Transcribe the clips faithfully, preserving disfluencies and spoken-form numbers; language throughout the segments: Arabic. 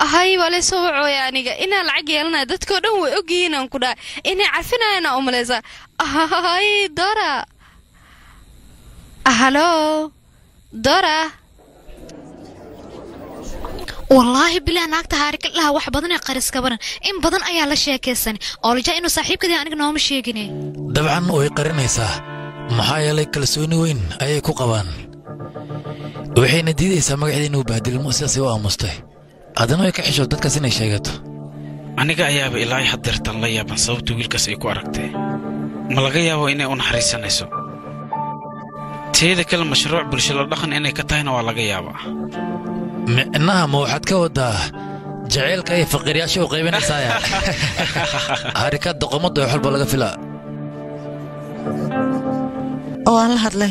هاي ولا سووا يعني إنا العجلنا دتكو ده وأجينا كده إنا عارفنا أنا أملزة هاي دورة هلو دورة والله بلا ناقتها هارك لها واحد بدن يقرس كبرن إن بدن أيها الأشياء كيسني أول جاء إنه صاحب كده يعني نوم شيء جنيه طبعا ويقرني صح محايا لك لسوين وين أي كوكبان وحين دي سمع عدين وبهدل المؤسسة وأمسته أدنى يك حشود دتك سنة شيقته. أنا جاية بإلهي حضرت الله يا بن صوت ويلك سيكو أركته. ملقيا هو إني أنحري سنة سو. تيدا كل مشروع برشلونة دخن إني كتاهنا ولا جاية بقى. إنها موحد كودا جعل كي فقير يا شو قيمنا سايا. حركات دقمة ضيوح البلغة فلا. والله هذلي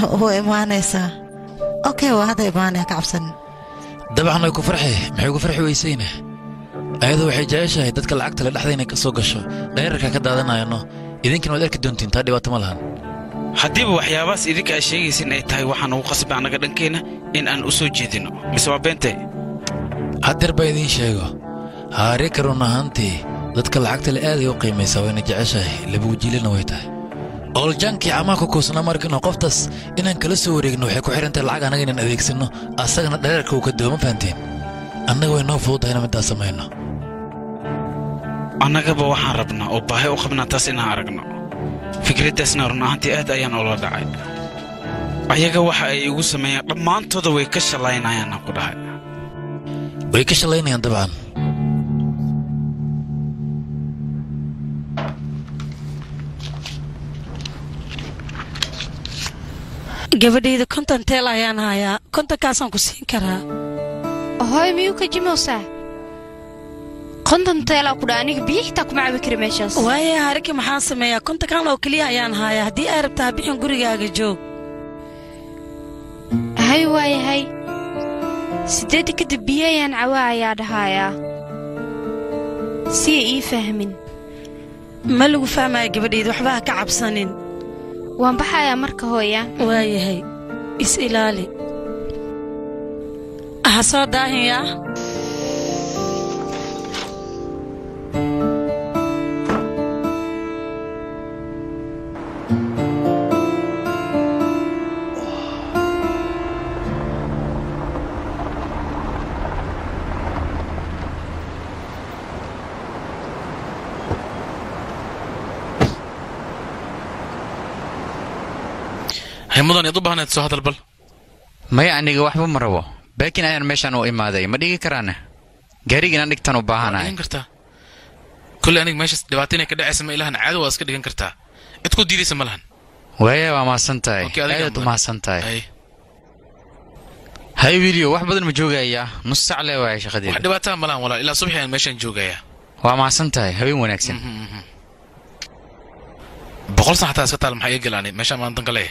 هو إيماني سا. أوكي وهذا إيماني كعبسن. دبعنا يكون فرحي ما يكون فرحي ويسينه أيضا وحي جايشة دتك العقد للحظة إنك سوق الشو غيرك هكذا هذا إنه إذا كنا وديك الدنتين تادي واتملهن حديب وحيا بس إذا الشيء يسين أي تاي وحنا وقصب عنا قدن كينا إن أن أسوج دينه بس وبنتي هدر بيدين شيءه هاريك رونا هنتي دتك العقد الآلي وقيمة سوينا جايشة اللي بوجي لنا ويته أول جانكي عماكو كوسنا مركنا قفتس إنن كل سوريك نوحي كوحيرنت العاقة نجنين أذيكسنو أساقنا داركو كدوما فانتين أنا وينو فوض هنا متى سمينا أنا قبا وحان ربنا وباهي وقبنا تاسينا عرقنا فكرة تاسنا رونا هانتي أهد أيان أولا دعاي أياقا وحا أيقو سمينا لما أنتو دو ويكش اللاينا أيانا قدهاي ويكش اللاينا يندبعا gabadhayda konton teel ayaan hayaa kontonkaasaan ku siin karaa ahoy miyuu ka jimoosaa konton teel ku dhaaniga biixta ku macabi kari meeshaas waaya harika maxaa sameeyaa kontonkan oo kaliya ayaan hayaa haddii ay rabtaa bixin gurigaaga joog hay waaya hay sideed kadib biyo ayaan cawaa ayaa dhahayaa si ay ii fahmin ma lagu fahmaya gabadhayda waxba ha ka cabsanin waan baxayaa marka hooya waayahay is ilaali ha soo daahiyaa مدن يضب هنا تسو هذا البل ما يعني واحد مروا باكين أنا مش أنا وإما ذي ما دقي كرانه جريج أنا نكتنو بهنا ينكرتها كل أنا مش دبعتني كده اسم إلهن عدو أسكت ينكرتها اتكو ديري سملهن ويا ما سنتاي أيوة ما سنتاي هاي فيديو واحد بدل مجوجة يا نص ساعة لا وعيش خدير واحد دبعتها ملان ولا إلى صبح أنا مش نجوجة يا وما سنتاي هاي ونكسن بقول صح حتى أسكت على محيي جلاني مش أنا منطق عليه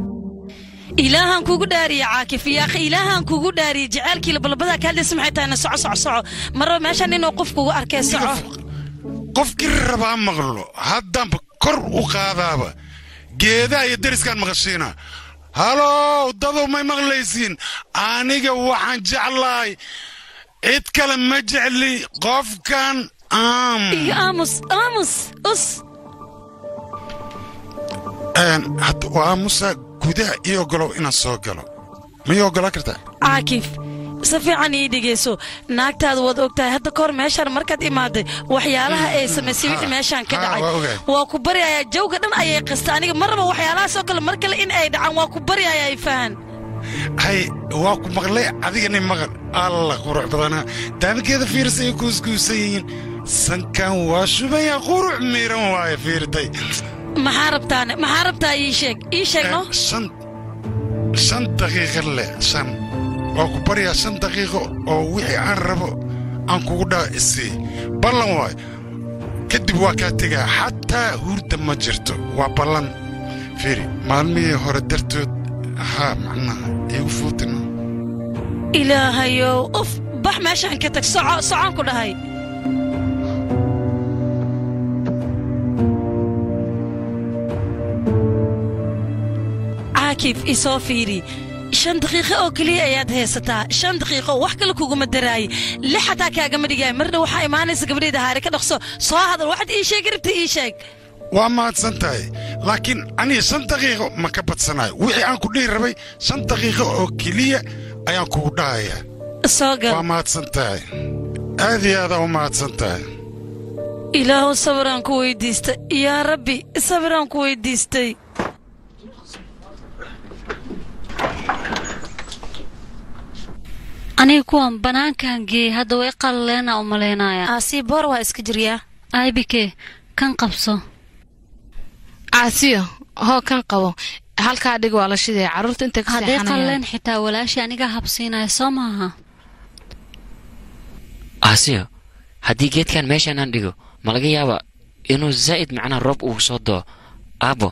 إلهان كوجو داري عاكف يا أخي إلهان كوجو داري جعلك لبلبذا كهذا سمعت أنا صع صع صع مرة ماشان لنا وقف كوجو أركي صع قف كربان مغلو هدام بكر وقاذابة جدا يدرس كان مغشينا هلا ضدوا ما مغليسين أنا جوا عن جعلاي اتكلم مجعلي قف كان آم يا آمس آمس أس أن هت آمس كده يوغلو إن السوغلو ما يوغلو كرتا عاكف سفي عني دقيسو ناكت هذا وضوكتا هذا كور ماشر مركز إمادة وحيالها إيه سمسيوي ماشان كدعي وكبري يا جو قدم أي قستاني مرة وحيالها سوغل مركز إن أي دعم وكبري يا يفان هاي واكو مغلي عادي أنا مغل الله قرع بدنا دام كذا فيرسي كوس كوسين سنكان واشو بيا قرع ميران واي فيرتي محاربتان محاربتا يشيك يشيك نو شن سن دقيقة لا سن أو كبريا سن دقيقة أو وحي عن ربو أنكو دا إسي بلان واي كدب واكاتيغا حتى هورد ما جرتو وبلان فيري مالمي هوردرتو ها معناها إيو فوتنا إلهيو أوف بح ماشي كتك ساعة ساعة كلها هاي كيف إسافيري شن دقيقة أو كلية أياد هيستا شن دقيقة وحكي لك وجم الدراي لحتى كأجمع رجاي مرة وحاي ما نسق بريدة هارك نخصو صاح هذا الواحد إيشيك ربت إيشيك وأما سنتاي لكن أنا شن دقيقة ما كبت سناي وعي عن كل ربي شن دقيقة أو كلية أيان كودايا صاقة وأما سنتاي هذه هذا وما سنتاي إله صبران كويديست يا ربي صبران كويديستي أنا كوان بنان كان جي هذا ويقال لنا أو ملينا يا عسي بروه إسكجريا أي بكي كان قبصه عسيه هو كان قوي هل كادق ولا شيء عرفت أنت كسر حنايا هذا قلنا حتى ولا شيء أنا جهبصينا سماها عسيه هدي جت كان ماشي أنا ديجو ملقي يابا إنه زائد معنا الرب وصده أبو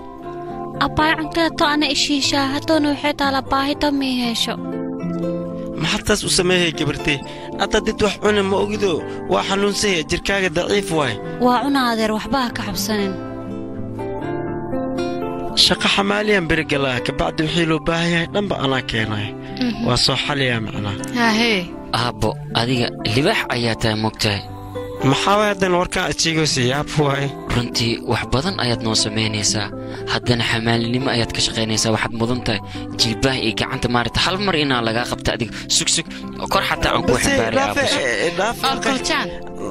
أباي عنك طعنا إشي شاهدون وحيت على باهي تمي هشو محطس وسميه جبرتي أتدت وحنا ما أقدو وحنون سيء جركاج ضعيف واي وعنا ذر وحباه كحبسنين شق حماليا برجلها كبعد وحيلو باهي نبقى أنا كيناي وصح لي معنا ها هي أبو أديك اللي بح أياته مكتاي محاولة وركا أشيكو سياب واي runtii wax badan ayaad noo sameynaysaa haddana xamaalinimo ayaad ka shaqeynaysaa waxaad mudantahay jilbaha iyo gacanta maarta hal mar inaa laga qabta adiga sug sug kor xataa ugu xabaaraya